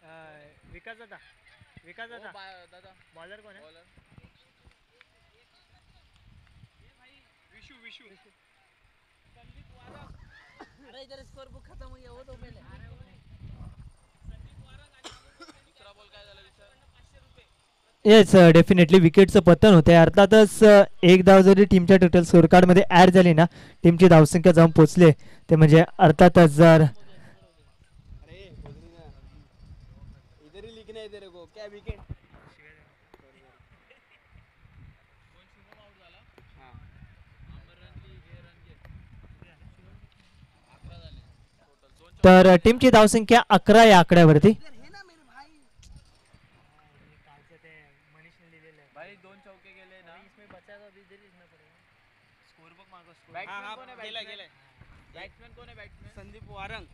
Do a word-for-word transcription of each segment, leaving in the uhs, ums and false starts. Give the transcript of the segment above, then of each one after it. विकास दादा, विकास दादा दादा बॉलर कौन है? बॉलर विशु, विशु संदीप वारक। अरे इधर स्कोर बुक खत्म हो गया, वो तो पहले संदीप वारक दूसरा बॉल काय झाला विचार। यस डेफिनेटली विकेटचं पतन होते. अर्थातच एक धाव जरी टीमच्या टोटल स्कोर कार्ड मध्ये ऍड झाली ना, टीमची धावसंख्या जाऊन पोहोचले ते म्हणजे अर्थातच जर तर टीमची धावसंख्या अकरा या आकड्यावरती. संदीप वारंग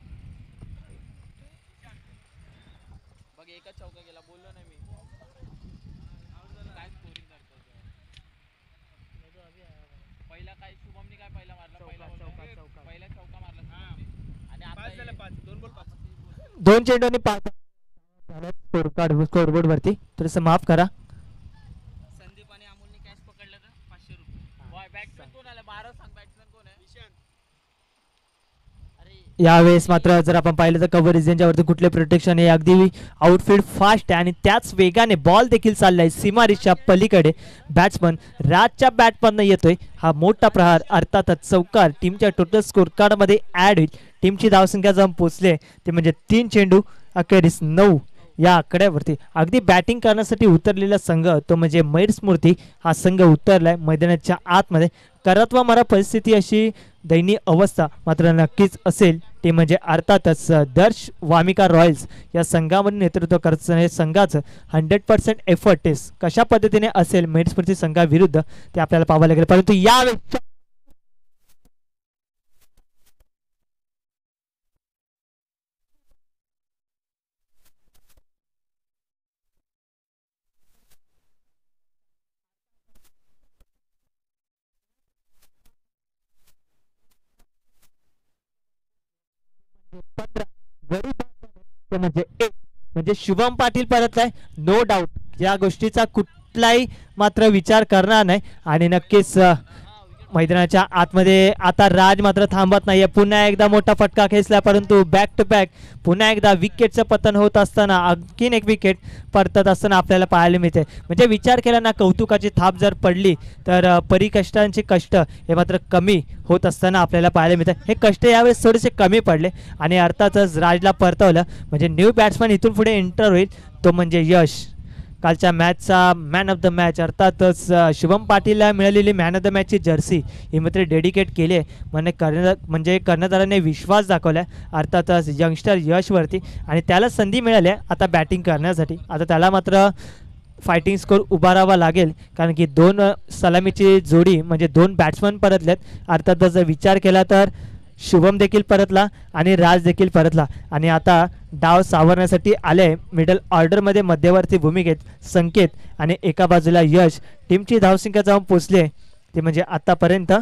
बघ एकच चौका गेला, बोललो ना मी. पहिला काय शुभमने काय पहिला मारला, पहिला चौका चौका पहिला चौका मारला. दोन चेंडूंनी पाच स्कोर कार्ड स्कोर बोर्ड वरती थोडस माफ करा. संदीप आणि अमोलने कॅश पकडलं तर पाचशे रुपये. बॅट्समन कोण आला बारा सांग, बॅट्समन कोण आहे? निशांत. अरे यावेळेस मात्र जर आपण पाहिलं तर कव्हरेज यांच्यावरती कुठले प्रोटेक्शन आहे, अगदी आउटफील्ड फास्ट आहे आणि त्याच वेगाने बॉल देखील चाललाय सीमारेषा पलीकडे. बॅट्समन राजच्या बॅटमधनं येतोय हा मोठा प्रहार. अर्थातच चौकार टीमच्या टोटल स्कोर कार्ड मध्ये ऍड होईल. टीमची धावसंख्या जाऊन पोहोचले ते म्हणजे तीन चेंडू अखेरीस नऊ या आकड्यावरती. अगदी बॅटिंग करण्यासाठी उतरलेला संघ तो म्हणजे मयूर स्मृती हा संघ उतरलाय मैदानाच्या आतमध्ये. करतवा मारा परिस्थिती अशी दयनीय अवस्था मात्र नक्कीच असेल ते म्हणजे अर्थातच दर्श वामिका रॉयल्स या संघामध्ये नेतृत्व करत हे संघाचं हंड्रेड पर्सेंट एफर्ट टेस्ट कशा पद्धतीने असेल मयूर स्मृती संघाविरुद्ध ते आपल्याला पाहावं लागेल. परंतु या म्हणजे शुभम पाटील परतलाय नो डाऊट, या गोष्टीचा कुठलाही मात्र विचार करणार नाही आणि नक्कीच मैदानाच्या आतमध्ये आता राज मात्र थांबत नाहीये. पुन्हा एकदा मोठा फटका खेचला परंतु बॅक टू बॅक पुन्हा एकदा विकेटचं पतन होत असताना आणखीन एक विकेट परतत असताना आपल्याला पाहायला मिळते. म्हणजे विचार केला ना कौतुकाची थाप जर पडली तर परिकष्टांचे कष्ट हे मात्र कमी होत असताना आपल्याला पाहायला मिळते. हे कष्ट यावेळेस थोडेसे कमी पडले आणि अर्थातच राजला परतवलं. म्हणजे न्यू बॅट्समॅन इथून पुढे एंटर होईल तो म्हणजे यश. कालच्या मॅचचा मॅन ऑफ द मॅच अर्थातच शुभम पाटीलला मिळालेली मॅन ऑफ द मॅचची जर्सी ही मात्र डेडिकेट केली आहे. म्हणजे कर्ण म्हणजे कर्णधाराने विश्वास दाखवला अर्थातच यंगस्टर यशवरती आणि त्याला संधी मिळाली आहे आता बॅटिंग करण्यासाठी. आता त्याला मात्र फायटिंग स्कोर उभारावा लागेल कारण की दोन सलामीची जोडी म्हणजे दोन बॅट्समन परतलेत. अर्थातच जर विचार केला तर शुभम देखील परतला आणि राज देखील परतला आणि आता डाव सावरण्यासाठी आले मिडल ऑर्डरमध्ये मध्यवर्ती भूमिकेत संकेत आणि एका बाजूला यश. टीमची धावसंख्या जाऊन पोचले ते म्हणजे आतापर्यंत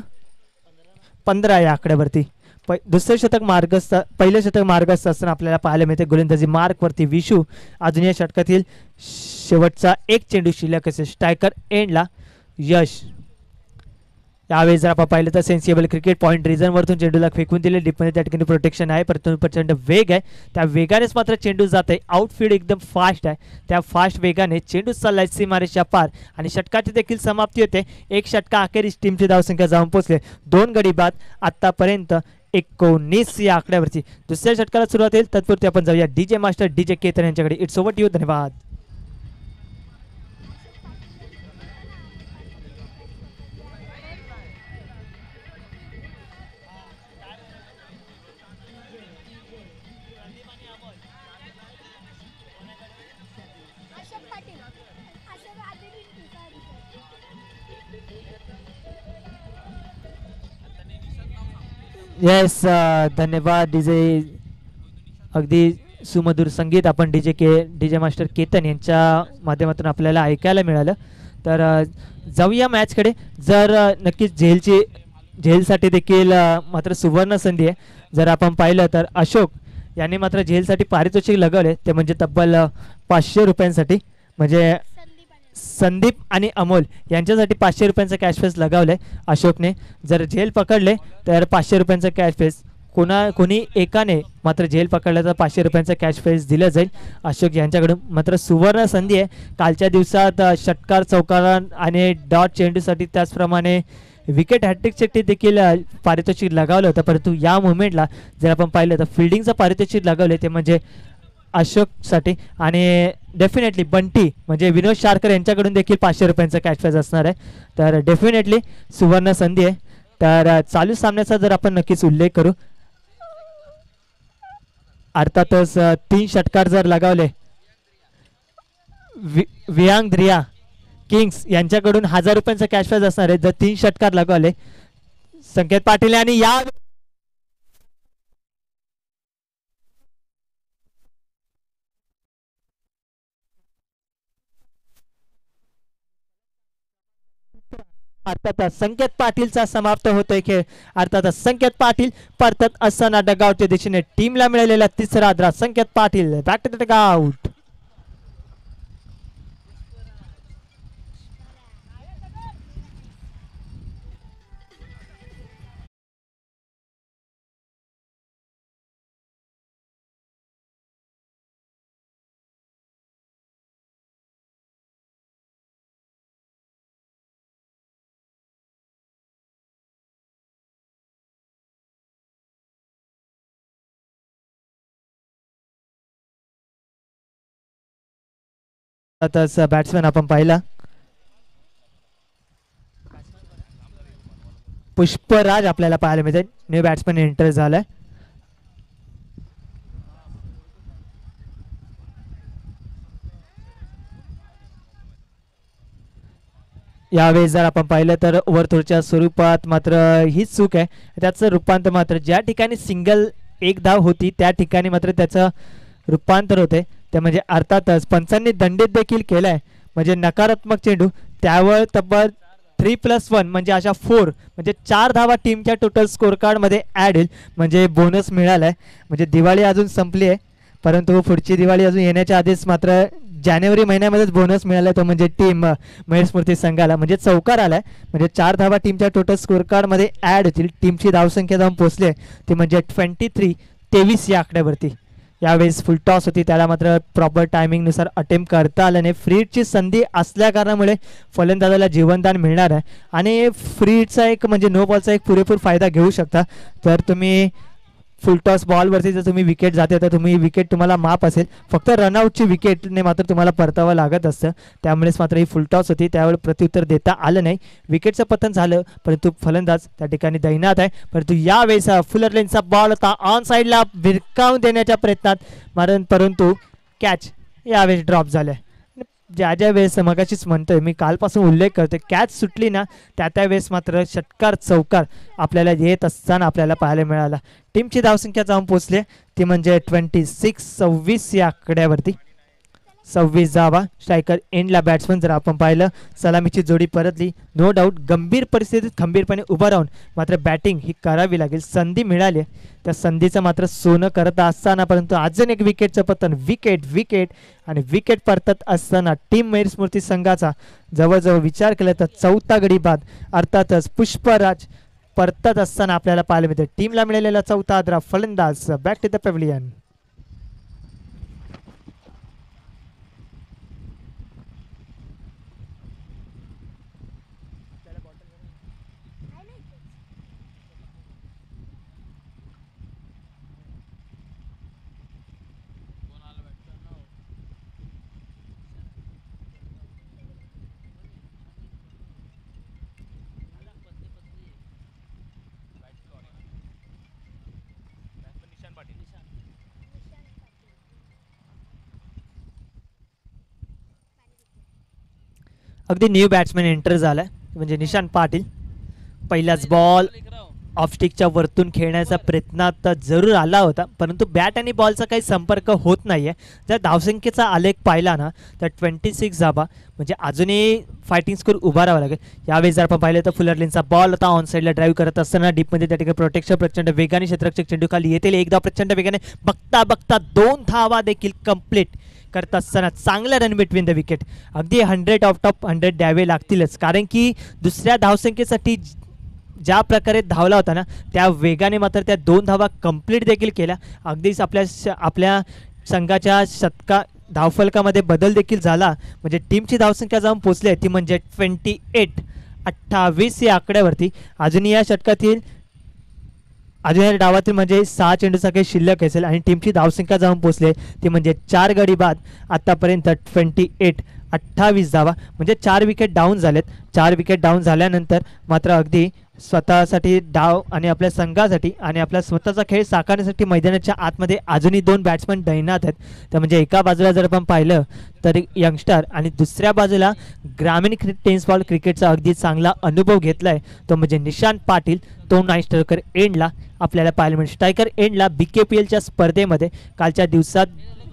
पंधरा या आकड्यावरती. प दुसरे शतक मार्गस्थ पहिले शतक मार्गस्थ असताना आपल्याला पाहायला मिळते. गोलंदाजी मार्कवरती विशू अजून या षटकातील शेवटचा एक चेंडू शिल्लक असेल. स्ट्रायकर एंडला यश. यावेळी जर आपण पाहिलं तर सेन्सिबल क्रिकेट पॉईंट रिझनवरतून चेंडूला फेकून दिले. डीपमध्ये त्या ठिकाणी प्रोटेक्शन आहे परंतु प्रचंड वेग आहे त्या वेगानेच मात्र चेंडू जात आहे. आउटफील्ड एकदम फास्ट आहे त्या फास्ट वेगाने चेंडू चाललाय सीमारेषा पार आणि षटकाची देखील समाप्ती होते. एक षटका अखेरीस टीमची धावसंख्या जाऊन पोहोचले दोन गडी बाद आत्तापर्यंत एकोणीस या आकड्यावरती. दुसऱ्या षटकाला सुरुवात होईल तत्पूर्वी आपण जाऊया D J master D J Ketan यांच्याकडे. It's over you. धन्यवाद. येस धन्यवाद डीजे. अगदी सुमधुर संगीत आपण डीजे के डीजे मास्टर केतन यांच्या माध्यमातून आपल्याला ऐकायला मिळालं. तर जाऊया मॅचकडे. जर नक्कीच झेलची झेलसाठी देखील मात्र सुवर्ण संधी आहे. जर आपण पाहिलं तर अशोक यांनी मात्र जेलसाठी पारितोषिक लगवले ते म्हणजे तब्बल पाचशे रुपयांसाठी म्हणजे संदीप आणि अमोल यांच्यासाठी पाचशे रुपयांचा कॅश प्राइस लगावले। अशोकने जर जेल पकडले तर पाचशे रुपयांचा कॅश प्राइस कोणा कोणी एकाने मात्र जेल पकडला तर पाचशे रुपयांचा कॅश प्राइस दिला जाईल। अशोक यांच्याकडून मात्र सुवर्ण संधी आहे। कालच्या दिवसात षटकार चौकार आणि डॉट चेंडूसाठी त्याचप्रमाणे विकेट हॅट्रिक साठी देखील पारितोषिक लगावलं होतं, परंतु या मुवमेंटला जर आपण पाहिलं तर फिल्डिंगचं पारितोषिक लागवले ते म्हणजे अशोकसाठी आणि डेफिनेटली बंटी म्हणजे विनोद शारकर यांच्याकडून देखील पाचशे रुपयांचा कॅश प्राइज असणार आहे। तर डेफिनेटली सुवर्ण संधी आहे। तर चालू सामन्याचा जर आपण नक्कीच उल्लेख करू, अर्थातच तीन षटकार जर लगावले वि वियांग द्रिया किंग्स यांच्याकडून हजार रुपयांचा कॅश प्राइज असणार आहे जर तीन षटकार लगावले। संकेत पाटील यांनी या अर्थातच संकेत पाटीलचा समाप्त होतोय खेळ। अर्थातच संकेत पाटील परतत असताना डगआउटच्या दिशेने टीमला मिळालेला तिसरा आदरा। Sanket Patil back to dugout. आता बॅट्समॅन आपण पाहिला पुष्पराज आपल्याला पाहायला मिळते। न्यू बॅट्समॅन एंटर झालाय। यावेळी जर आपण पाहिलं तर ओव्हरथ्रोच्या स्वरूपात मात्र हीच चूक आहे। त्याचं रूपांतर मात्र ज्या ठिकाणी सिंगल एक धाव होती त्या ठिकाणी मात्र त्याचं रूपांतर होते ते म्हणजे अर्थातच पंचांनी दंडित देखील केला आहे म्हणजे नकारात्मक चेंडू त्यावर तब्बल थ्री प्लस वन म्हणजे अशा फोर म्हणजे चार धावा टीमच्या टोटल स्कोअर कार्डमध्ये ॲड होईल म्हणजे बोनस मिळाला आहे। म्हणजे दिवाळी अजून संपली आहे, परंतु पुढची दिवाळी अजून येण्याच्या आधीच मात्र जानेवारी महिन्यामध्येच बोनस मिळाला तो म्हणजे टीम महेश स्मृती संघाला म्हणजे चौकार आला आहे म्हणजे चार धावा टीमच्या टोटल स्कोअर कार्डमध्ये ॲड होतील। टीमची धावसंख्या जाऊन पोचली आहे ती म्हणजे ट्वेंटी थ्री तेवीस या आकड्यावरती। यावेळेस फुल टॉस होती त्याला मात्र प्रॉपर टायमिंगनुसार अटेम्प्ट करता आलं नाही। फ्री हिटची संधी असल्या कारणामुळे फलंदाजाला जीवनदान मिळणार आहे आणि फ्री हिटचा एक म्हणजे नो बॉलचा एक पुरेपूर फायदा घेऊ शकता। तर तुम्ही फुल टॉस बॉलवरती जर तुम्ही विकेट जाते तर तुम्ही विकेट तुम्हाला माफ असेल, फक्त रनआउटची विकेटने मात्र तुम्हाला परतावं लागत असतं। त्यामुळेच मात्र ही फुल टॉस होती त्यावेळी प्रत्युत्तर देता आलं नाही, विकेटचं पतन झालं, परंतु फलंदाज त्या ठिकाणी दैनात आहे। परंतु यावेळेस फुलर लेनचा बॉल होता ऑन साईडला भिरकावून देण्याच्या प्रयत्नात मारून परंतु कॅच यावेळेस ड्रॉप झालं। ज्या ज्या वेळेस मगाशीच म्हणतोय मी कालपासून उल्लेख करतोय कॅच सुटली ना त्या त्या वेळेस मात्र षटकार चौकार आपल्याला येत असताना आपल्याला पाहायला मिळाला। टीमची धावसंख्या जाऊन पोचली ती म्हणजे ट्वेंटी सिक्स सव्वीस या आकड्यावरती। सव्वीस धावा स्ट्रायकर एंडला बॅट्समन जर आपण पाहिलं सलामीची जोडी परतली नो डाऊट। गंभीर परिस्थितीत खंबीरपणे उभं राहून मात्र बॅटिंग ही करावी लागेल। संधी मिळाली त्या संधीचं मात्र सोनं करत असताना परंतु अजून एक विकेटचं पतन विकेट विकेट आणि विकेट परतत असताना टीम मयूर स्मृती संघाचा जवळजवळ विचार केला तर चौथा गडी बाद। अर्थातच पुष्पराज परतत असताना आपल्याला पाहायला मिळते। टीमला मिळालेला चौथा आदरा। फलंदाज बॅक टू द पॅव्हलियन। अगदी न्यू बॅट्समॅन एंटर झालाय म्हणजे निशांत पाटील। पहिलाच बॉल ऑफस्टिकच्या वरतून खेळण्याचा प्रयत्न आता जरूर आला होता, परंतु बॅट आणि बॉलचा काही संपर्क होत नाही आहे. जर धावसंख्येचा आलेख पाहिला ना तर ट्वेंटी सिक्स धाबा म्हणजे अजूनही फायटिंग स्कोर उभारावा लागेल. यावेळेस जर आपण पाहिलं तर फुलरलिनचा बॉल होता ऑन साईडला ड्राईव्ह करत असताना डीपमध्ये त्या ठिकाणी प्रोटेक्शन प्रचंड वेगाने क्षेत्ररक्षक चेंडूखाली येतील. एकदा प्रचंड वेगाने बघता बघता दोन धावा देखील कंप्लीट करत असताना चांगला रन बिटवीन द विकेट. अगदी हंड्रेड ऑफ टॉप हंड्रेड द्यावे लागतीलच, कारण की दुसऱ्या धावसंख्येसाठी ज्या प्रकारे धावला होता ना त्या वेगाने मात्र त्या दोन धावा कंप्लीट देखील केल्या. अगदीच आपल्या आपल्या संघाच्या शतका धावफलकामध्ये बदल देखील झाला, म्हणजे टीमची धावसंख्या जाऊन पोचली आहे ती म्हणजे ट्वेंटी एट अठ्ठावीस या आकड्यावरती. अजूनही या षटकातील अजून या डावातील म्हणजे सहा चेंडूचा काही शिल्लक असेल आणि टीमची धावसंख्या जाऊन पोचली आहे ती म्हणजे चार गडी बाद. आत्तापर्यंत ट्वेंटी एट अठ्ठावीस धावा म्हणजे चार विकेट डाऊन झालेत. चार विकेट डाऊन झाल्यानंतर मात्र अगदी स्वतःसाठी डाव आणि आपल्या संघासाठी आणि आपला स्वतःचा खेळ साकारण्यासाठी मैदानाच्या आतमध्ये अजूनही दोन बॅट्समन दैनात आहेत. तर म्हणजे एका बाजूला जर आपण पाहिलं तर यंगस्टर आणि दुसऱ्या बाजूला ग्रामीण क्रिकेट टेनिस बॉल क्रिकेटचा अगदी चांगला अनुभव घेतला आहे तो म्हणजे निशांत पाटील. तो नाईन स्ट्रायकर एंडला आपल्याला पाहायला मिळतो. स्ट्रायकर एंडला बी के पी एलच्या स्पर्धेमध्ये कालच्या दिवसात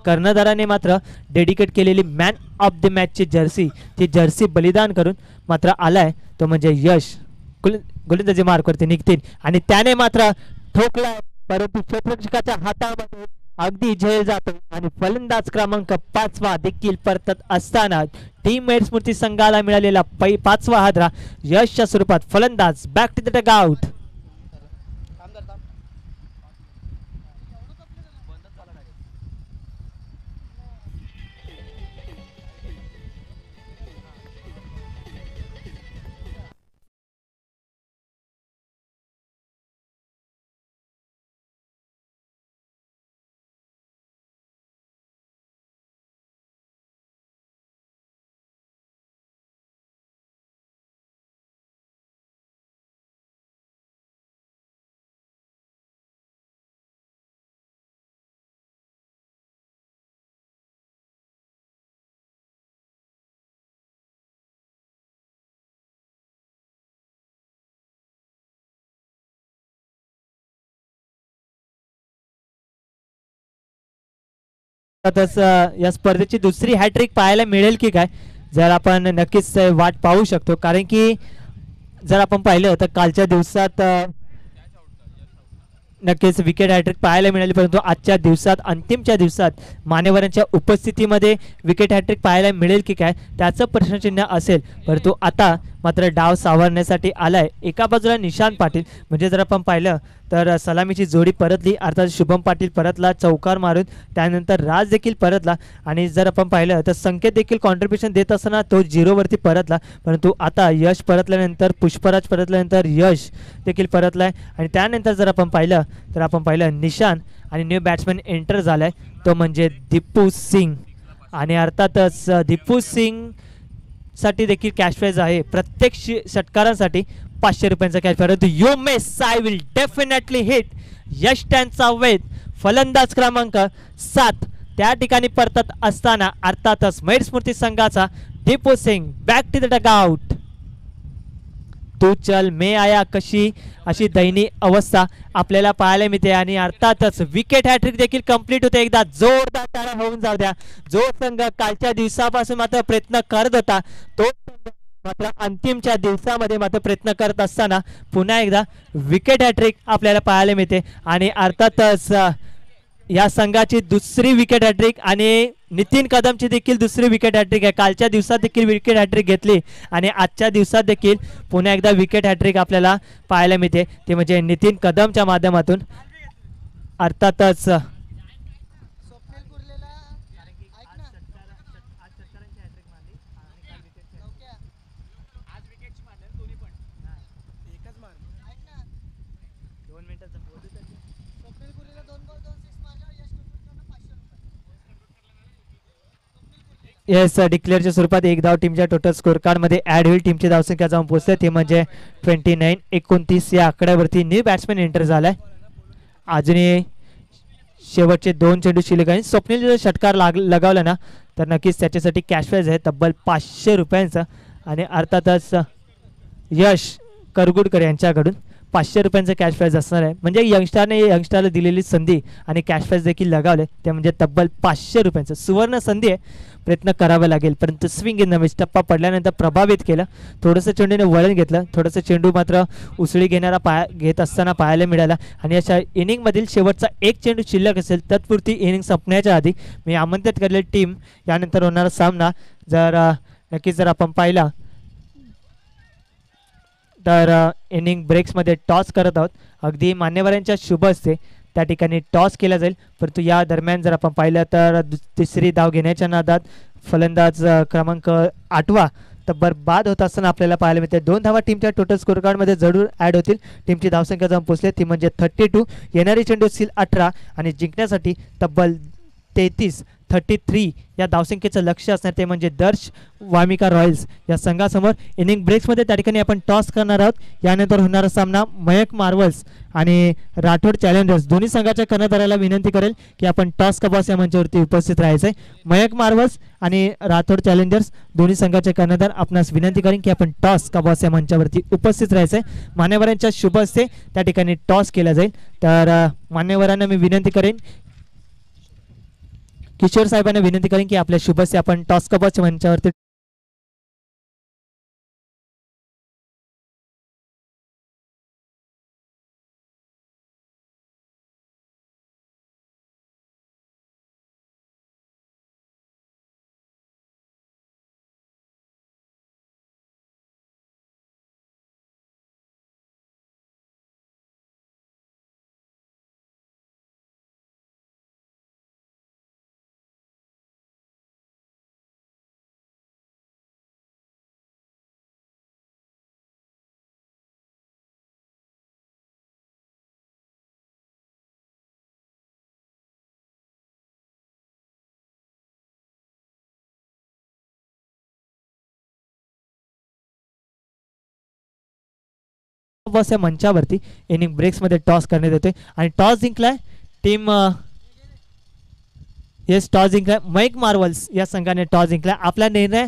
कर्णधाराने मात्र डेडिकेट केलेली मॅन ऑफ द मॅचची जर्सी ती जर्सी बलिदान करून मात्र आला आहे तो म्हणजे यश. गुल गोलंदाजी मार्कवरती निघतील आणि त्याने मात्र ठोकला, परंतु क्षेत्ररक्षकाच्या हातामध्ये अगदी झेल जातो आणि फलंदाज क्रमांक पाचवा देखील परतत असताना टीममेट स्मृती संघाला मिळालेला पै पाचवा हादरा यशच्या स्वरूपात फलंदाज back to the dugout. तस या स्पर्धेची दुसरी हॅट्रिक पाहायला मिळेल की काय जर आपण नक्कीच वाट पाहू शकतो, कारण की जर आपण पाहिलं तर कालच्या दिवसात नक्कीच विकेट हॅट्रिक पाहायला मिळाली, परंतु आजच्या दिवसात अंतिमच्या दिवसात मान्यवरांच्या उपस्थितीमध्ये विकेट हॅट्रिक पाहायला मिळेल की काय त्याचं प्रश्नचिन्ह असेल. परंतु आता मात्र डाव सावरण्यासाठी आला आहे. एका बाजूला निशांत पाटील म्हणजे जर आपण पाहिलं तर सलामीची जोडी परतली, अर्थात शुभम पाटील परतला चौकार मारून, त्यानंतर राज देखील परतला आणि जर आपण पाहिलं तर संकेत देखील कॉन्ट्रीब्युशन देत असताना तो झिरोवरती परतला, परंतु आता यश परतल्यानंतर पुष्पराज परतल्यानंतर यश देखील परतला आहे आणि त्यानंतर जर आपण पाहिलं तर आपण पाहिलं निशान आणि न्यू बॅट्समॅन एंटर झाला आहे तो म्हणजे दीपू सिंग. आणि अर्थातच दीपू सिंग साठी देखील कॅश प्राइज आहे प्रत्येक षटकारांसाठी पाचशे रुपयांचा कॅश प्राइज. परंतु you miss I will definitely hit यश त्यांचा वेध फलंदाज क्रमांक सात त्या ठिकाणी परतत असताना अर्थातच मयूर स्मृती संघाचा Deepu Singh back to the dugout. तू चल मे आया कशी अशी दयनीय अवस्था आपल्याला पाहायला मिळते आणि अर्थातच विकेट हॅट्रिक देखील कंप्लीट होते. एकदा जोरदार तारा होऊन जाऊ द्या. जो संघ कालच्या दिवसापासून मात्र प्रयत्न करत होता तो मात्र अंतिमच्या दिवसामध्ये मात्र प्रयत्न करत असताना पुन्हा एकदा विकेट हॅट्रिक आपल्याला पाहायला मिळते आणि अर्थातच या संघाची दुसरी विकेट हॅट्रिक आणि नितीन कदमची देखील दुसरी विकेट हॅट्रिक आहे. कालच्या दिवसात देखील विकेट हॅट्रिक घेतली आणि आजच्या दिवसात देखील पुन्हा एकदा विकेट हॅट्रिक आपल्याला पाहायला मिळते ते म्हणजे नितीन कदमच्या माध्यमातून. अर्थातच येस डिक्लेअरच्या स्वरूपात एक धाव टीमच्या टोटल स्कोर कार्डमध्ये ॲड होईल. टीमची धावसंख्या जाऊन पोहोचते ते म्हणजे ट्वेंटी नाईन एकोणतीस या आकड्यावरती न्यू बॅट्समॅन एंटर झाला आहे. अजूनही शेवटचे दोन चेंडू शिल्लक आणि स्वप्नील जर षटकार लाग लगावला ना तर नक्कीच त्याच्यासाठी कॅश प्राइज आहे तब्बल पाचशे रुपयांचं आणि अर्थातच यश करगुडकर यांच्याकडून पाचशे रुपयांचं कॅश प्राईज असणार आहे. म्हणजे यंगस्टारने यंगस्टारला दिलेली संधी आणि कॅश प्राईज देखील लगावले ते म्हणजे तब्बल पाचशे रुपयांचं सुवर्ण संधी आहे. प्रयत्न करावा लागेल परंतु स्विंग इन द मिस टप्पा पडल्यानंतर प्रभावित केलं, थोडंसं चेंडूने वळण घेतलं, थोडंसं चेंडू मात्र उसळी घेणारा पाया घेत असताना पाहायला मिळाला. आणि अशा इनिंगमधील शेवटचा एक चेंडू शिल्लक असेल तत्पुरती इनिंग संपण्याच्या आधी मी आमंत्रित केलेली टीम यानंतर होणारा सामना जर नक्कीच जर आपण पाहिला तर इनिंग ब्रेक्समध्ये टॉस करत आहोत. अगदी मान्यवरांच्या शुभ असते त्या ठिकाणी टॉस केला जाईल, परंतु या दरम्यान जर आपण पाहिलं तर तिसरी धाव घेण्याच्या नादात फलंदाज क्रमांक आठवा तब्बर बाद होत असताना आपल्याला पाहायला मिळते. दोन धावा टीमच्या टोटल स्कोरकार्डमध्ये जरूर ॲड होतील. टीमची धावसंख्या जाऊन पोचली ती म्हणजे थर्टी टू. येणारी चेंडू असतील अठरा आणि जिंकण्यासाठी तब्बल तेहतीस थर्टी थ्री या धावसंख्येचं लक्ष्य असणार ते म्हणजे दर्श वामिकार रॉयल्स या संघासमोर. इनिंग ब्रेक्समध्ये त्या ठिकाणी आपण टॉस करणार आहोत. यानंतर होणारा सामना मयक मार्वल्स आणि राठोड चॅलेंजर्स दोन्ही संघाच्या कर्णधाराला विनंती करेल की आपण टॉस कपास या मंचावरती उपस्थित राहायचं आहे. मयक मार्वल्स आणि राठोड चॅलेंजर्स दोन्ही संघाचे कर्णधार आपणास विनंती करेन की आपण टॉस कपास या मंचावरती उपस्थित राहायचं आहे. मान्यवरांच्या शुभ असते त्या ठिकाणी टॉस केला जाईल. तर मान्यवरांना मी विनंती करेन, किशोर साहेबांना विनंती करेन की आपल्या शुभस्य आपण टॉस कपास मंचावरती बॉस या मंचावरती इनिंग ब्रेक्समध्ये टॉस करण्यात येते आणि टॉस जिंकलाय टीम येस टॉस जिंकलाय मयक मार्वल्स या संघाने टॉस जिंकलाय. आपला निर्णय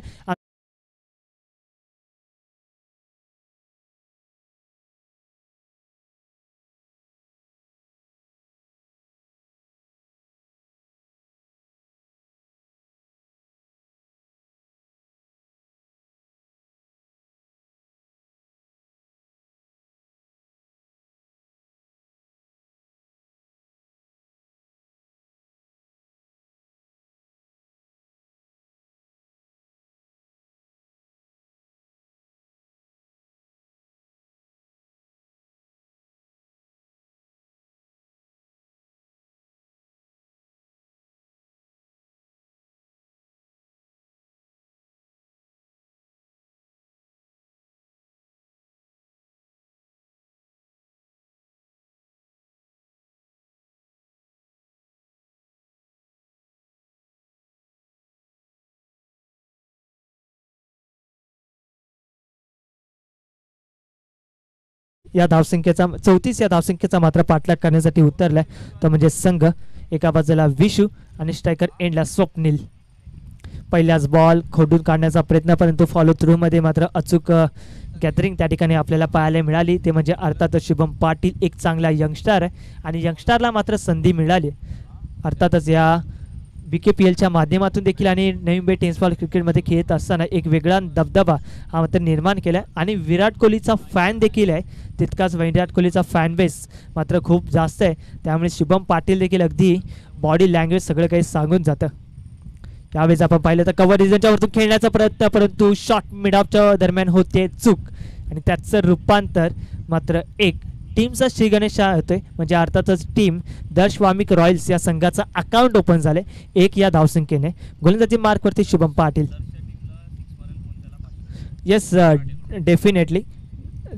या धावसंख्येचा चौतीस या धावसंख्येचा मात्र पाठलाग करण्यासाठी उतरलाय तो म्हणजे संघ. एका बाजूला विशू आणि स्ट्रायकर एंडला स्वप्नील. पहिल्याच बॉल खोडून काढण्याचा प्रयत्न परंतु फॉलो थ्रूमध्ये मात्र अचूक गॅदरिंग त्या ठिकाणी आपल्याला पाहायला मिळाली ते म्हणजे अर्थातच शुभम पाटील एक चांगला यंगस्टार आहे आणि यंगस्टारला मात्र संधी मिळाली. अर्थातच या बीकेपीएलच्या माध्यमातून देखील आणि नवी मुंबई टेनिस बॉल क्रिकेटमध्ये खेळत असताना एक वेगळा दबदबा हा मात्र निर्माण केला आहे आणि विराट कोहलीचा फॅन देखील आहे तितकाच विराट कोहलीचा फॅन बेस मात्र खूप जास्त आहे त्यामुळे शुभम पाटील देखील अगदी बॉडी लँग्वेज सगळं काही सांगून जातं. यावेळेस आपण पाहिलं तर कव्हर रिजनच्यावरतून खेळण्याचा प्रयत्न परंतु शॉर्ट मिड ऑफच्या दरम्यान होते चूक आणि त्याचं रूपांतर मात्र एक टीमचा श्रीगणेश शाह होतोय म्हणजे अर्थातच टीम दर्शवामिक रॉयल्स या संघाचा अकाउंट ओपन झाले एक या धावसंख्येने. गोलंदाजी मार्कवरती शुभम पाटील. येस डेफिनेटली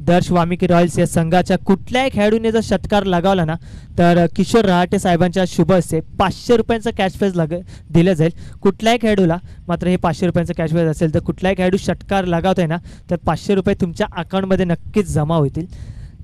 दर्शवामिकी रॉयल्स या संघाच्या कुठल्याही खेळाडूने जर षटकार लगावला ना तर किशोर रहाटे साहेबांच्या शुभ असते पाचशे रुपयांचं कॅश प्राईज लग दिलं जाईल. कुठल्याही खेळाडूला मात्र हे पाचशे रुपयांचं कॅश प्राईज असेल तर कुठलाही खेळाडू षटकार लगावतोय ना तर पाचशे रुपये तुमच्या अकाउंटमध्ये नक्कीच जमा होतील.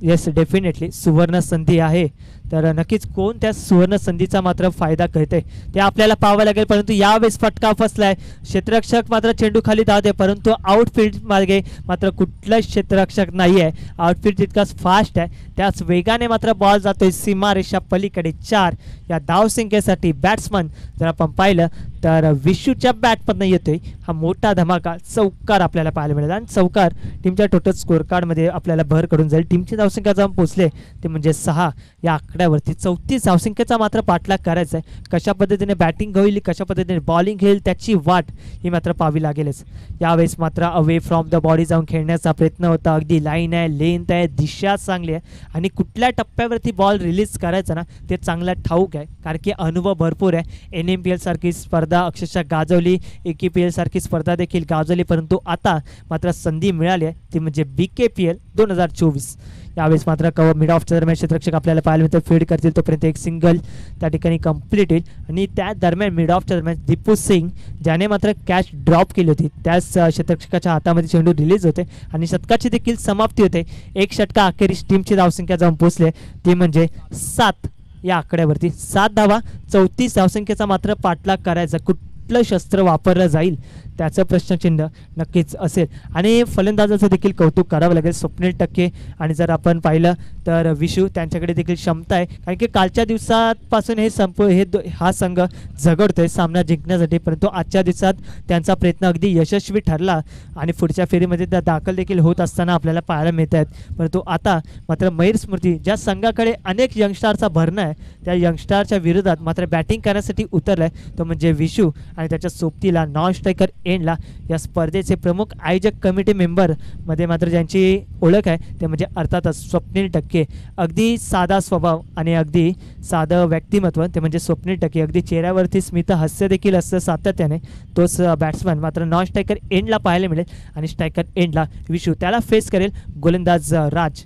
येस डेफिनेटली सुवर्ण संधी आहे तर नक्कीच कोण त्या सुवर्ण संधीचा मात्र फायदा करते ते आपल्याला पाहावं लागेल. परंतु यावेळेस फटका फसलाय. क्षेत्ररक्षक मात्र चेंडू खाली धावते परंतु आउटफील्ड मार्गे मात्र कुठलाच क्षेत्ररक्षक नाही आहे. आउटफील्ड जितकाच फास्ट आहे त्याच वेगाने मात्र बॉल जातोय सीमारेषा पलीकडे. चार या धावसंख्येसाठी बॅट्समन जर आपण पाहिलं तर विशूच्या बॅटमधनं येतोय हा मोठा धमाका. चौकार आपल्याला पाहायला मिळेल आणि चौकार टीमच्या टोटल स्कोअरकार्डमध्ये आपल्याला भर करून जाईल. टीमची धावसंख्या जाऊन पोचले ते म्हणजे सहा या आकड्यावरती. चौतीस धावसंख्येचा मात्र पाठलाग करायचा आहे. कशा पद्धतीने बॅटिंग होईल कशा पद्धतीने बॉलिंग घेईल त्याची वाट ही मात्र पाहावी लागेलच. यावेळेस मात्र अवे फ्रॉम द बॉडी जाऊन खेळण्याचा प्रयत्न होता. अगदी लाईन आहे लेंथ आहे दिशा चांगली आहे आणि कुठल्या टप्प्यावरती बॉल रिलीज करायचा ना ते चांगला ठाऊक आहे कारण की अनुभव भरपूर आहे. एन एम पी एल सारखी स्पर्धा अक्षरशः गाजवली ए के पी एल सारखी स्पर्धा देखील गाजवली परंतु आता मात्र संधी मिळाली आहे ती म्हणजे बी के पी एल दोन हजार चोवीस. यावेळेस मात्र कव्हर मिड ऑफच्या दरम्यान क्षेत्ररक्षक आपल्याला पाहायला मिळतो. फील्ड करतील तोपर्यंत एक सिंगल त्या ठिकाणी कंप्लीट होईल आणि त्या दरम्यान मिड ऑफच्या दरम्यान दीपू सिंग ज्याने मात्र कॅच ड्रॉप केली होती त्याच क्षेत्ररक्षकाच्या हातामध्ये चेंडू रिलीज होते आणि षटकाची देखील समाप्ती होते. एक षटका अखेरीस टीमची धावसंख्या जाऊन पोचले ती म्हणजे सात या आकड्यावरती. सात धावा चौतीस धावसंख्येचा मात्र पाठलाग करायचा. कुठलं शस्त्र वापरलं जाईल त्याचं प्रश्नचिन्ह नक्कीच असेल आणि फलंदाजाचं देखील कौतुक करावं लागेल. स्वप्नील टक्के आणि जर आपण पाहिलं तर विशू त्यांच्याकडे देखील क्षमता आहे कारण की कालच्या दिवसापासून हे संप हे हा संघ झगडतोय सामना जिंकण्यासाठी परंतु आजच्या दिवसात त्यांचा प्रयत्न अगदी यशस्वी ठरला आणि पुढच्या फेरीमध्ये त्या दाखल देखील होत असताना आपल्याला पाहायला मिळत आहेत. परंतु आता मात्र मयूर स्मृती ज्या संघाकडे अनेक यंगस्टारचा भरणा आहे त्या यंगस्टारच्या विरोधात मात्र बॅटिंग करण्यासाठी उतरला आहे तो म्हणजे विशू आणि त्याच्या सोबतीला नॉन स्ट्रायकर एंडला. या स्पर्धेचे प्रमुख आयोजक कमिटी मेंबरमध्ये मात्र ज्यांची ओळख आहे ते म्हणजे अर्थातच स्वप्नील टक्के. अगदी साधा स्वभाव आणि अगदी साधं व्यक्तिमत्व ते म्हणजे स्वप्नील टक्के. अगदी चेहऱ्यावरती स्मित हास्य देखील असतं सातत्याने. तोच बॅट्समन मात्र नॉन स्ट्रायकर एंडला पाहायला मिळेल आणि स्ट्रायकर एंडला विशू त्याला फेस करेल गोलंदाज राज.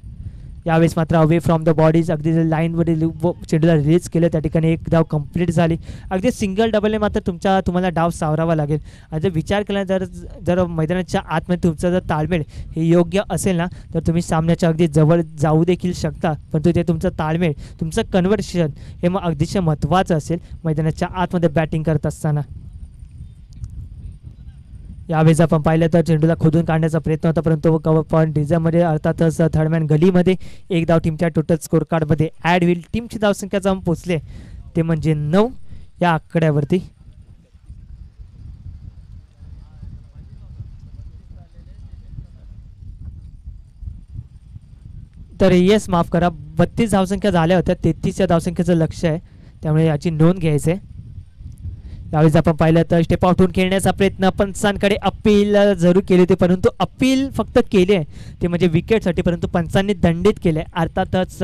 यावेळेस मात्र अवे फ्रॉम द बॉडीज अगदी लाईनवरील चेंडूला रिलीज केलं त्या ठिकाणी एक धाव कंप्लीट झाली. अगदी सिंगल डबलने मात्र तुमचा तुम्हाला डाव सावरावा लागेल आणि जर विचार केला जर जर मैदानाच्या आतमध्ये तुमचा जर ताळमेळ हे योग्य असेल ना तर तुम्ही सामन्याच्या अगदी जवळ जाऊ देखील शकता परंतु ते तुमचं ताळमेळ तुमचं कन्व्हर्सेशन हे मग अगदीच महत्त्वाचं असेल मैदानाच्या आतमध्ये बॅटिंग करत असताना. यावेळेस आपण पाहिलं तर चेंडूला खोदून काढण्याचा प्रयत्न होता परंतु कव्हर पॉईंट रिझर्व्हमध्ये अर्थातच थर्डमॅन गलीमध्ये एक धाव टीमच्या टोटल स्कोअरकार्डमध्ये ॲड होईल. टीमची धावसंख्या जाऊन पोचले ते म्हणजे नऊ या आकड्यावरती. तर येस माफ करा बत्तीस धावसंख्या झाल्या होत्या तेहतीस या धावसंख्येचं लक्ष आहे त्यामुळे याची नोंद घ्यायची आहे. यावेळेस आपण पाहिलं तर स्टेप आउट होऊन खेळण्याचा प्रयत्न पंचांकडे अपील जरूर केले होते परंतु अपील फक्त केले ते म्हणजे विकेटसाठी परंतु पंचांनी दंडित केले. अर्थातच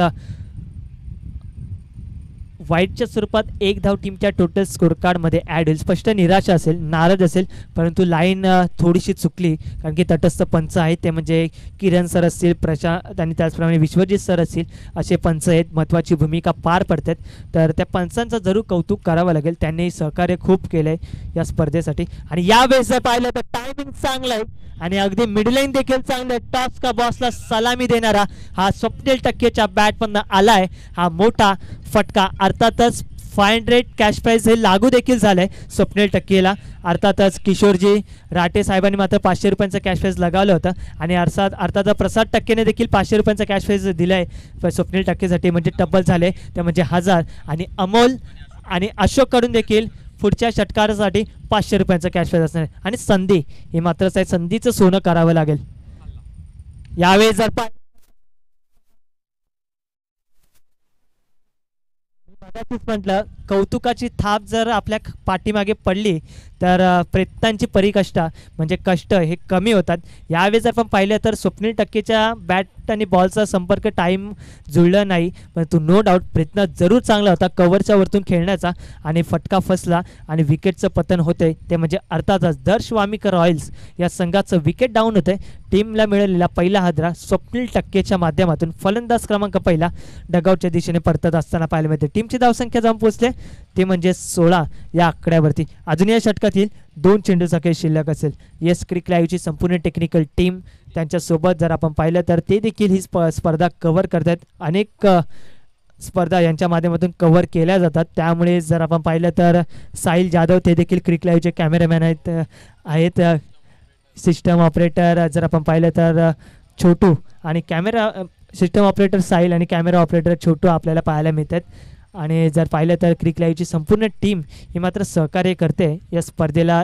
वाईटच्या स्वरूपात एक धाव टीमच्या टोटल स्कोअरकार्डमध्ये ॲड होईल. स्पष्ट निराशा असेल नाराज असेल परंतु लाईन थोडीशी चुकली कारण की तटस्थ पंच आहेत ते म्हणजे किरण सर असतील प्रशांत आणि त्याचप्रमाणे विश्वजित सर असतील असे पंच आहेत महत्त्वाची भूमिका पार पडतात. तर त्या पंचांचं जरूर कौतुक करावं लागेल त्यांनी सहकार्य खूप केलं आहे या स्पर्धेसाठी. आणि यावेळेस जर पाहिलं तर टायमिंग चांगलं आहे आणि अगदी मिडलाईन देखील चांगलं आहे. टॉस का बॉसला सलामी देणारा हा स्वप्नील टक्केच्या बॅटमधनं आला आहे हा मोठा फटका. अर्थातच फाय हंड्रेड कॅश प्राईज हे लागू देखील झालं आहे स्वप्नील टक्केला. अर्थातच किशोरजी राठे साहेबांनी मात्र पाचशे रुपयांचं कॅश प्राईज लगावलं होतं आणि अर्थात अर्थातच प्रसाद टक्केने देखील पाचशे रुपयांचा कॅश प्राईज दिला आहे स्वप्नील टक्केसाठी म्हणजे टब्बल झाले ते म्हणजे हजार आणि अमोल आणि अशोककडून देखील पुढच्या षटकारासाठी पाचशे रुपयांचा कॅश प्राईज असणार आहे आणि संधी हे मात्रच आहे संधीचं सोनं करावं लागेल. यावेळी जर पा म्हटलं कौतुकाची थाप जर आपल्या पाठीमागे पडली तर प्रयत्नांची परिकष्टा म्हणजे कष्ट हे कमी होतात. यावेळेस आपण पाहिलं तर स्वप्नील टक्केच्या बॅट आणि बॉलचा संपर्क टाईम जुळला नाही परंतु नो डाऊट प्रयत्न जरूर चांगला होता कव्हरच्या वरतून खेळण्याचा आणि फटका फसला आणि विकेटचं पतन होते ते म्हणजे अर्थातच दर्शवामिकर रॉयल्स या संघाचं विकेट डाऊन होते. टीमला मिळालेला पहिला हादरा स्वप्नील टक्केच्या माध्यमातून फलंदाज क्रमांक पहिला डगआउटच्या दिशेने परतत असताना पाहायला मिळते. टीमची धावसंख्या जाऊन पोचले ते म्हणजे सोळा या आकड्यावरती. अजून या षटकातील दोन चेंडूचा खेळ शिल्लक असेल. येस क्रिक लाईव्हची संपूर्ण टेक्निकल टीम त्यांच्यासोबत जर आपण पाहिलं तर ते देखील ही स्प स्पर्धा कव्हर करत आहेत. अनेक स्पर्धा यांच्या माध्यमातून कव्हर केल्या जातात। त्यामुळे जर आपण पाहिलं तर साहिल जाधव ते देखील क्रिक लाईव्हचे कॅमेरामॅन आहेत आहेत सिस्टम ऑपरेटर जर आपण पाहिलं तर छोटू आणि कॅमेरा सिस्टम ऑपरेटर साहिल आणि कॅमेरा ऑपरेटर छोटू आपल्याला पाहायला मिळतात। आणि जर पाहिलं तर क्रिक लाईव्हची संपूर्ण टीम ही मात्र सहकार्य करते या स्पर्धेला।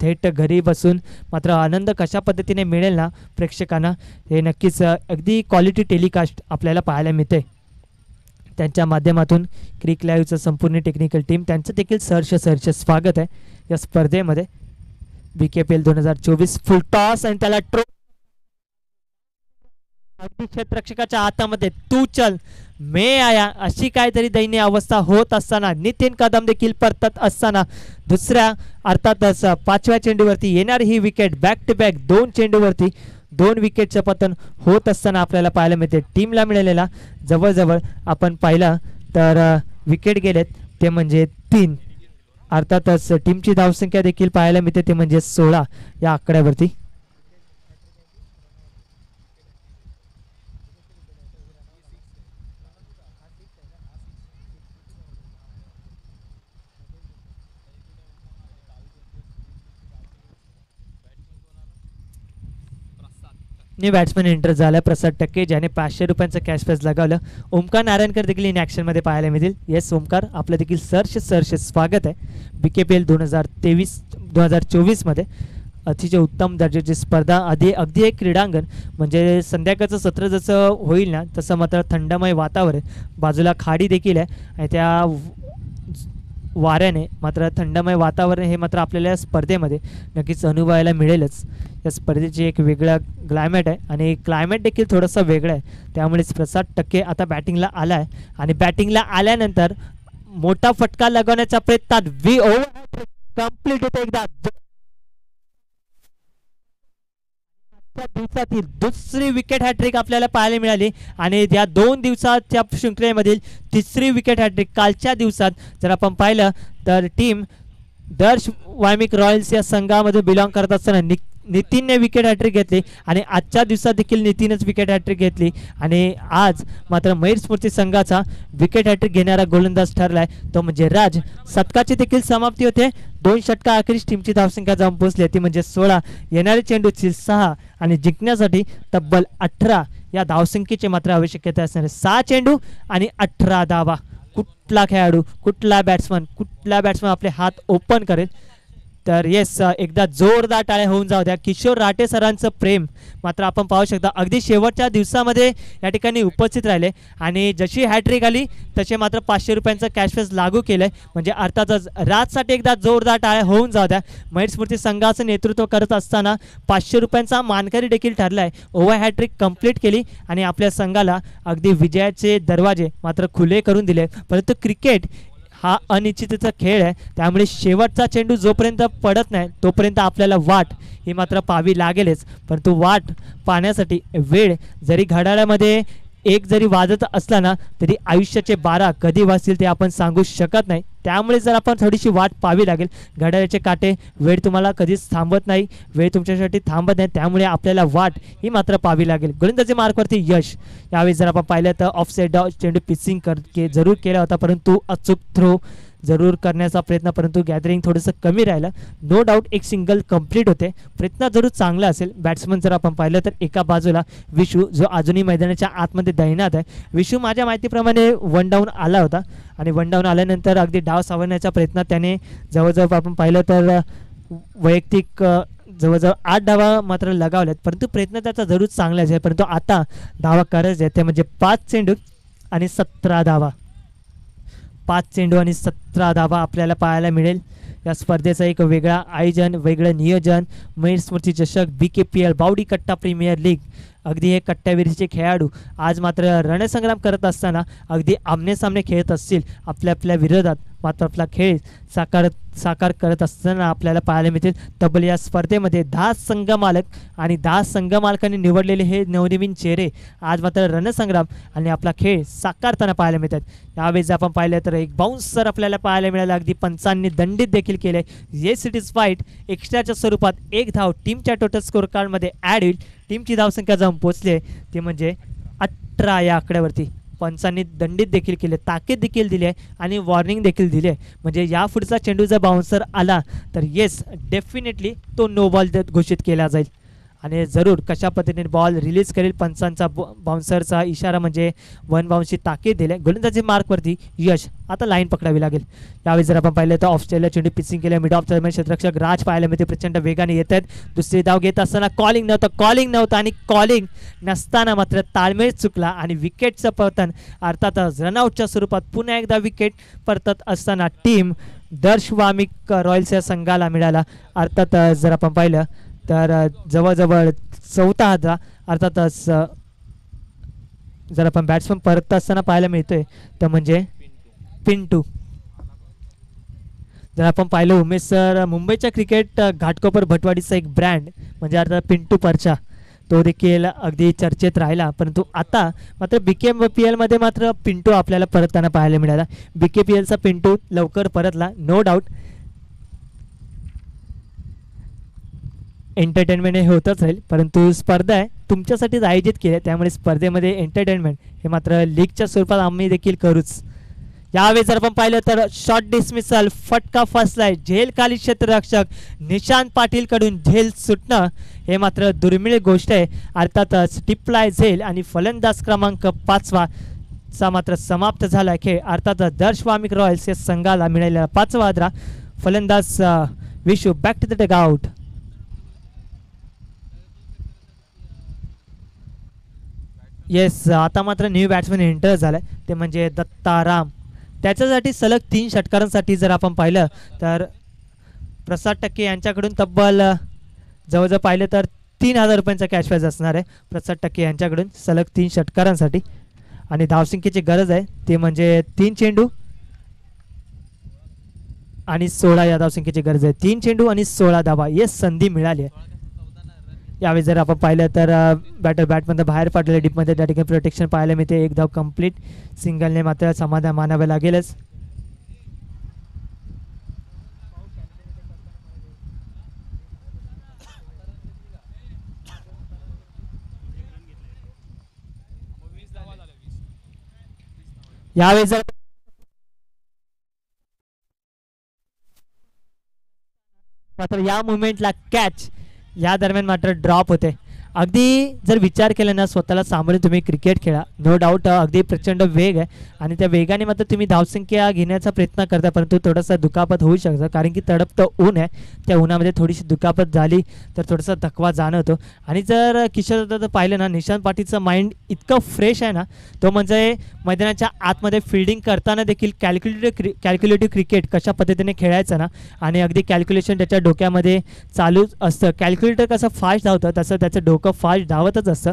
थेट घरी बसून मात्र आनंद कशा पद्धतीने मिळेल ना प्रेक्षकांना हे नक्कीच अगदी क्वालिटी टेलिकास्ट आपल्याला पाहायला मिळते। त्यांच्या माध्यमातून क्रिक लाईव्हचं संपूर्ण टेक्निकल टीम त्यांचं देखील सहर्ष सहर्ष स्वागत आहे या स्पर्धेमध्ये। बीकेपीएल दोन हजार चोवीस फुल टॉस आणि त्याला ट्रो क्षेत्ररक्षकाच्या हातामध्ये तू चल मे आया अशी काहीतरी दयनीय अवस्था होत असताना नितीन कदम देखील परतत असताना दुसऱ्या अर्थातच पाचव्या चेंडूवरती येणार ही विकेट बॅक टू बॅक दोन चेंडूवरती दोन विकेटचं पतन होत असताना आपल्याला पाहायला मिळते। टीमला मिळालेला जवळजवळ आपण पाहिलं तर विकेट गेलेत ते म्हणजे तीन, अर्थातच टीमची धावसंख्या देखील पाहायला मिळते ते म्हणजे सोळा या आकड्यावरती। न्यू बैट्समैन एंटर झाला प्रसाद टक्के ज्याने पाचशे रुपयांचा कैश प्राइज लगावलं। ओमकार नारायणकर देखील इन ॲक्शनमध्ये पाहायला मिळतील। येस ओमकार आपलं देखील सर्ष सर्ष स्वागत आहे। बी के पी एल दोन हजार तेवीस दोन हजार चोवीसमध्ये अतिशय उत्तम दर्जाची स्पर्धा आधी अगदी एक क्रीडांगण म्हणजे संध्याकाळचं सत्र जसं होईल ना तसं मात्र थंडमय वातावरण बाजूला खाडी देखील आहे आणि त्या वाऱ्याने मात्र थंडमय वातावरण हे मात्र आपल्याला स्पर्धेमध्ये नक्कीच अनुभवायला मिळेलच। या स्पर्धेची एक वेगळा क्लायमेट आहे आणि क्लायमेट देखील थोडंसं वेगळं आहे त्यामुळेच प्रसाद टक्के आता बॅटिंगला आला आहे आणि बॅटिंगला आल्यानंतर मोठा फटका लगवण्याचा प्रयत्न वी ओव्हर कम्प्लीट होतो एकदा दिवसातील दुसरी विकेट हॅट्रिक आपल्याला पाहायला मिळाली आणि या दोन दिवसाच्या शृंखलेमधील तिसरी विकेट हॅट्रिक कालच्या दिवसात जर आपण पाहिलं तर टीम दर्शवामिक रॉयल्स या संघामध्ये बिलॉंग करत असताना नि नितीनने विकेट हॅट्रिक घेतली आणि आजच्या दिवसात देखील नितीनच विकेट हॅट्रिक घेतली आणि आज मात्र मयूर स्मृती संघाचा विकेट हॅट्रिक घेणारा गोलंदाज ठरलाय तो म्हणजे राज। शतकाची देखील समाप्ती होते, दोन षटका अखेरीस टीमची धावसंख्या जाऊन पोहोचली ती म्हणजे सोळा, येणारे चेंडूची सहा आणि जिंकण्यासाठी तब्बल अठरा या धावसंख्येची मात्र आवश्यकता असणार आहे। सहा चेंडू आणि अठरा धावा, कुठला खेळाडू कुठला बॅट्समन कुठला बॅट्समन आपले हात ओपन करेल तर येस एकदा जोरदार टाळ्या होऊन जाऊ द्या। किशोर राठे सरांचं प्रेम मात्र आपण पाहू शकता अगदी शेवटच्या दिवसामध्ये या ठिकाणी उपस्थित राहिले आणि जशी हॅट्रिक आली तसे मात्र पाचशे रुपयांचं कॅश प्राइज लागू केलं आहे म्हणजे अर्थातच राजसाठी एकदा जोरदार टाळ्या होऊन जाऊ द्या। मयूर स्मृती संघाचं नेतृत्व करत असताना पाचशे रुपयांचा मानकरी देखील ठरला आहे। ओव्हर हॅट्रिक कंप्लीट केली आणि आपल्या संघाला अगदी विजयाचे दरवाजे मात्र खुले करून दिले। परंतु क्रिकेट हा अनिश्चिततेचा खेळ आहे त्यामुळे शेवटचा चेंडू जोपर्यंत पडत नाही तोपर्यंत आपल्याला वाट ही मात्र पाहावी लागेलच। परंतु वाट पाहण्यासाठी वेळ जरी घड्याळामध्ये एक जरी वाजत असला ना तरी आयुष्याचे बारा कधी वाजतील ते आपण सांगू शकत नाही त्यामुळे जर आपण थोडीशी वाट पाहावी लागेल। घड्याळाचे काटे वेळ तुम्हाला कधीच थांबत नाही, वेळ तुमच्यासाठी थांबत नाही त्यामुळे आपल्याला वाट ही मात्र पाहावी लागेल। गोलंदाजी मार्कवरती यश यावेळी जर आपण पाहिलं तर ऑफ साईड चेंडू पिचिंग कर के जरूर केला होता परंतु अचूक थ्रो जरूर करण्याचा प्रयत्न परंतु गॅदरिंग थोडंसं कमी राहिलं। नो डाऊट एक सिंगल कंप्लीट होते, प्रयत्न जरूर चांगला असेल। बॅट्समन जर आपण पाहिलं तर एका बाजूला विशू जो अजूनही मैदानाच्या आतमध्ये दैनात आहे। विशू माझ्या माहितीप्रमाणे वन डाऊन आला होता आणि वन डाऊन आल्यानंतर अगदी डाव सावरण्याचा प्रयत्न त्याने जवळजवळ आपण पाहिलं तर वैयक्तिक जवळजवळ आठ धावा मात्र लगावल्यात परंतु प्रयत्न त्याचा जरूर चांगला असेल। परंतु आता धावा करायचे आहेत ते म्हणजे पाच चेंडू आणि सतरा धावा, पाच चेंडू आणि सतरा धावा आपल्याला पाहायला मिळेल। या स्पर्धेचं एक वेगळा आयोजन वेगळं नियोजन मयूर स्मृती चषक बी के पी एल बावडी कट्टा प्रीमियर लीग अगदी हे कट्ट्याविरीचे खेळाडू आज मात्र रणसंग्राम करत असताना अगदी आमनेसामने खेळत असतील आपल्या आपल्या विरोधात मात्र आपला खेळ साकार साकार करत असताना आपल्याला पाहायला मिळतील। तब्बल या स्पर्धेमध्ये दहा संघ मालक आणि दहा संघ मालकांनी निवडलेले हे नवनवीन चेहरे आज मात्र रणसंग्राम आणि आपला खेळ साकारताना पाहायला मिळतात। यावेळेस आपण पाहिलं तर एक बाउन्सर आपल्याला पाहायला मिळाला, अगदी पंचांनी दंडित देखील केले। येस इट इज फाईट एक्स्ट्राच्या स्वरूपात एक धाव टीमच्या टोटल स्कोअर कार्डमध्ये ॲड होईल। टीमची धावसंख्या जाऊन पोचली ती म्हणजे अठरा या आकड्यावरती। पंचांनी दंडित देखील केले, ताकीद देखील दिली आहे आणि वॉर्निंग देखील दिली आहे. म्हणजे या पुढचा चेंडू जर बाउन्सर आला तर येस डेफिनेटली तो नो बॉल घोषित केला जाईल. आणि जरूर कशा पद्धतीने बॉल रिलीज करेल पंचांचा बाउन्सरचा इशारा म्हणजे वन बाउन्सची ताकीद दिली आहे. गोलंदाजी मार्कवरती यश आता लाईन पकडावी लागेल. यावेळी जर आपण पाहिलं तर ऑस्ट्रेलिया चेंडू पिचिंग केल्या, मिड ऑफ दरम्यान क्षेत्ररक्षक राज पाहायला मिळते प्रचंड वेगाने येत आहेत. दुसरी धाव घेत असताना कॉलिंग नव्हतं कॉलिंग नव्हतं आणि कॉलिंग नसताना मात्र ताळमेळ चुकला आणि विकेटचं पतन, अर्थातच रनआउटच्या स्वरूपात पुन्हा एकदा विकेट परतत असताना टीम दर्शवामिक रॉयल्स या संघाला मिळाला. अर्थात जर आपण पाहिलं तर जवळजवळ चौथा धावा, अर्थातच जर आपण बॅट्समन परत असताना पाहायला मिळतोय तर म्हणजे पिंटू. जर आपण पाहिलं उमेश सर मुंबईच्या क्रिकेट घाटकोपर भटवाडीचा एक ब्रँड म्हणजे अर्थात पिंटू परचा तो देखील अगदी चर्चेत राहिला, परंतु आता मात्र बी के पी एलमध्ये मात्र पिंटू आपल्याला परतताना पाहायला मिळाला. बी के पी एलचा पिंटू लवकर परतला नो डाऊट, एंटरटेनमेंट हे होतच राहील, परंतु स्पर्धा आहे तुमच्यासाठीच आयोजित केली आहे त्यामुळे स्पर्धेमध्ये एंटरटेनमेंट हे मात्र लीगच्या स्वरूपात आम्ही देखील करूच. यावेळी जर आपण पाहिलं तर शॉर्ट डिस्मिसल फटका फसलाय, झेलखाली क्षेत्ररक्षक निशांत पाटीलकडून झेल सुटणं हे मात्र दुर्मिळ गोष्ट आहे. अर्थातच टिपलाय झेल आणि फलंदाज क्रमांक पाचवा चा मात्र समाप्त झाला खेळ. अर्थातच दर्शवामिक रॉयल्स या संघाला मिळालेला पाचवा आदरा, फलंदाज Vishu back to the dugout. Yes yes, आता मात्र न्यू बॅट्समॅन एंटर झाला ते म्हणजे दत्ताराम. त्याच्यासाठी सलग तीन षटकारांसाठी जर आपण पाहिलं तर प्रसाद टक्के यांच्याकडून तब्बल जवळजवळ पाहिलं तर तीन हजार रुपयांचा कॅश प्राईज असणार आहे प्रसाद टक्के यांच्याकडून सलग तीन षटकारांसाठी. आणि धावसंख्येची गरज आहे ते म्हणजे तीन चेंडू आणि सोळा या धावसंख्येची गरज आहे, तीन चेंडू आणि सोळा धावा येस संधी मिळाली आहे. यावेळी जर आपण पाहिलं तर बॅटर बॅटमध्ये बाहेर पाठवले डीपमध्ये त्या ठिकाणी प्रोटेक्शन पाहायला मिळते. एक धाव कंप्लीट सिंगलने मात्र समाधान मानावे लागेलच. यावेळी जर मात्र या मुवमेंटला कॅच या दरम्यान मात्र ड्रॉप होते. अगदी जर विचार केला ना स्वतःला सांभाळून तुम्ही क्रिकेट खेळा नो डाऊट, अगदी प्रचंड वेग आहे आणि त्या वेगाने मात्र तुम्ही धावसंख्या घेण्याचा प्रयत्न करता, परंतु थोडासा दुखापत होऊ शकतं कारण की तडपतं ऊन आहे. त्या उन्हामध्ये थोडीशी दुखापत झाली तर थोडासा थकवा जाणवतो. आणि जर किशोर दादा पाहिलं ना निशांत पाटीलचं माइंड इतकं फ्रेश आहे ना, तो म्हणजे मैदानाच्या आतमध्ये फिल्डिंग करताना देखील कॅल्क्युलेटिव्ह क्रि कॅल्क्युलेटिव्ह क्रिकेट कशा पद्धतीने खेळायचं ना आणि अगदी कॅल्क्युलेशन त्याच्या डोक्यामध्ये चालूच असतं. कॅल्क्युलेटर कसं फास्ट धावतं तसं त्याचं डोकं फास्ट धावतच असतं